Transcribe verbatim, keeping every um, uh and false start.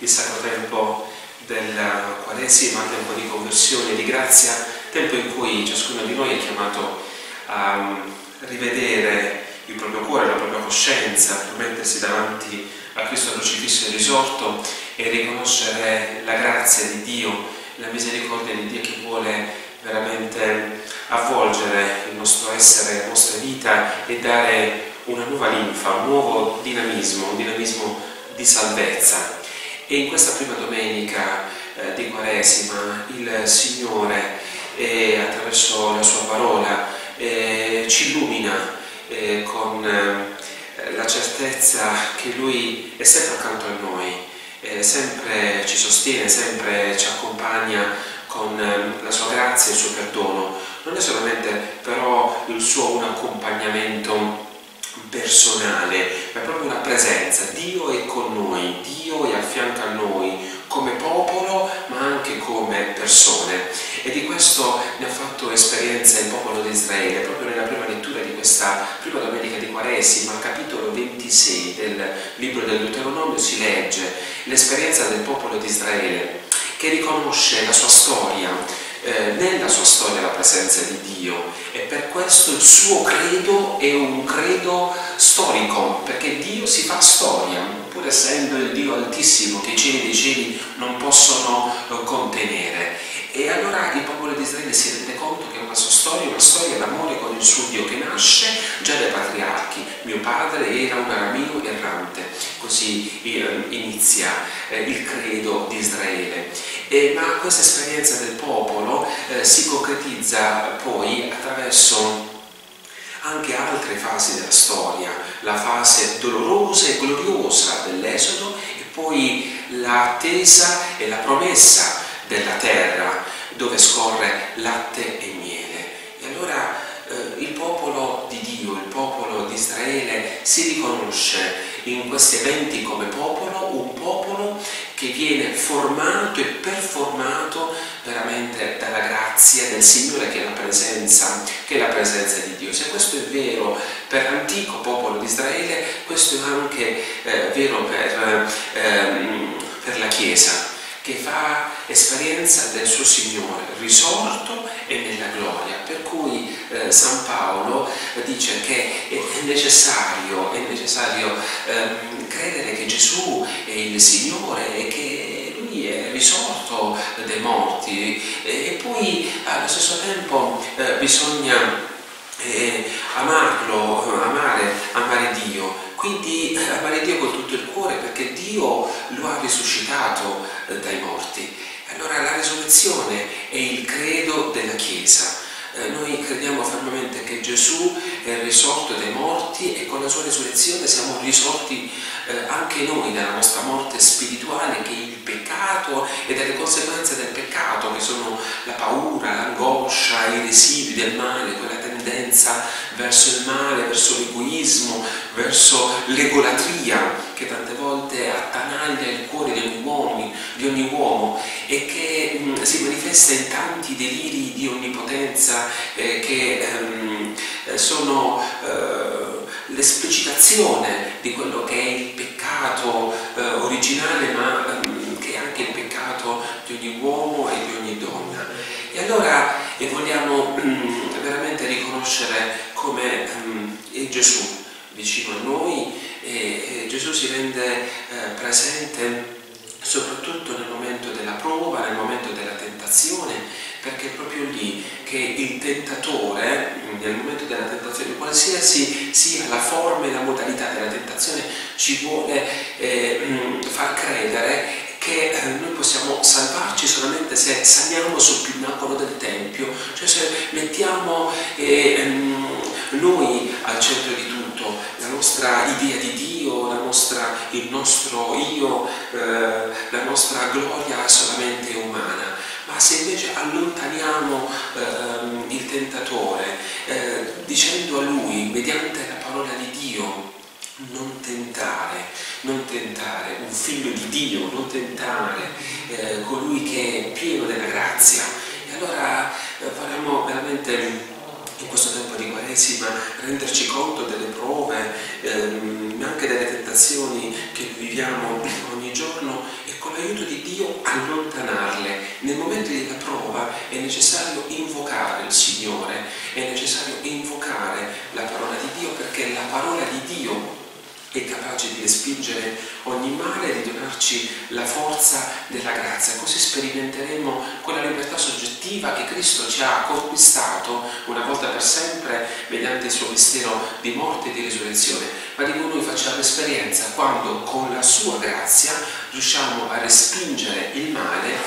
Il sacro tempo della Quaresima, tempo di conversione, di grazia, tempo in cui ciascuno di noi è chiamato a rivedere il proprio cuore, la propria coscienza, a mettersi davanti a Cristo crocifisso e risorto e riconoscere la grazia di Dio, la misericordia di Dio che vuole veramente avvolgere il nostro essere, la nostra vita e dare una nuova linfa, un nuovo dinamismo, un dinamismo di salvezza. E in questa prima domenica eh, di Quaresima il Signore eh, attraverso la Sua parola eh, ci illumina eh, con eh, la certezza che Lui è sempre accanto a noi, eh, sempre ci sostiene, sempre ci accompagna con eh, la Sua grazia e il Suo perdono. Non è solamente però il Suo un accompagnamento personale, ma proprio una presenza. Dio è con noi, Dio è a fianco a noi come popolo ma anche come persone, e di questo ne ha fatto esperienza il popolo di Israele proprio nella prima lettura di questa prima domenica di Quaresima. Al capitolo ventisei del libro del Deuteronomio si legge l'esperienza del popolo di Israele che riconosce la sua storia, eh, nella sua storia la presenza di Dio, e per questo il suo credo è un credo storico, perché Dio si fa storia, pur essendo il Dio altissimo che i cieli dei cieli non possono contenere. E allora il popolo di Israele si rende conto che la sua storia è una storia d'amore con il suo Dio, che nasce già dai patriarchi. Mio padre era un arameo errante, così inizia il credo di Israele. E, ma questa esperienza del popolo eh, si concretizza poi attraverso anche altre fasi della storia, la fase dolorosa e gloriosa dell'Esodo e poi l'attesa e la promessa della terra dove scorre latte e miele. E allora eh, il popolo di Dio, il popolo di Israele si riconosce in questi eventi come popolo, un popolo che viene formato e performato veramente dalla grazia del Signore che è la presenza, che è la presenza di Dio. Se questo è vero per l'antico popolo di Israele, questo è anche eh, vero per, ehm, per la Chiesa, che fa esperienza del suo Signore risorto e nella gloria, per cui eh, San Paolo dice che è necessario, è necessario eh, credere che Gesù è il Signore e che Lui è risorto dai morti, e, e poi allo stesso tempo eh, bisogna eh, amarlo, amare, amare Dio. Quindi amare Dio con tutto il cuore, perché Dio lo ha risuscitato dai morti. Allora la risurrezione è il credo della Chiesa. Noi crediamo fermamente che Gesù è risorto dai morti e con la sua risurrezione siamo risorti anche noi dalla nostra morte spirituale, che è il peccato e dalle conseguenze del peccato, che sono la paura, l'angoscia, i residui del male, quella tendenza verso il male, verso l'egoismo, verso l'egolatria che tante volte attanaglia il cuore di ogni uomo, di ogni uomo e che mh, si manifesta in tanti deliri di onnipotenza eh, che ehm, sono eh, l'esplicitazione di quello che è il peccato eh, originale, ma ehm, che è anche il peccato di ogni uomo e di ogni donna. E allora e vogliamo ehm, veramente riconoscere come ehm, è Gesù vicino a noi, e, e Gesù si rende eh, presente soprattutto nel momento della prova, nel momento della tentazione, perché è proprio lì che il tentatore, nel momento della tentazione, qualsiasi sia la forma e la modalità della tentazione, ci vuole eh, far credere che noi possiamo salvarci solamente se saliamo sul pinnacolo del Tempio, cioè se mettiamo eh, noi al centro di tutto la nostra idea di Dio, la nostra, il nostro io, eh, la nostra gloria solamente umana. Ma se invece allontaniamo eh, il tentatore eh, dicendo a lui, mediante la parola di Dio, non tentare, non tentare un figlio di Dio, non tentare eh, colui che è pieno della grazia, e allora eh, faremo veramente in questo tempo di Quaresima renderci conto delle prove, ehm, anche delle tentazioni che viviamo ogni giorno, e con l'aiuto di Dio allontanarle. Nel momento della prova è necessario invocare il Signore, è necessario invocare la parola di Dio, perché la parola di Dio è capace di respingere ogni male e di donarci la forza della grazia. Così sperimenteremo quella libertà soggettiva che Cristo ci ha conquistato una volta per sempre mediante il suo mistero di morte e di risurrezione. Ma di cui noi facciamo esperienza quando con la sua grazia riusciamo a respingere il male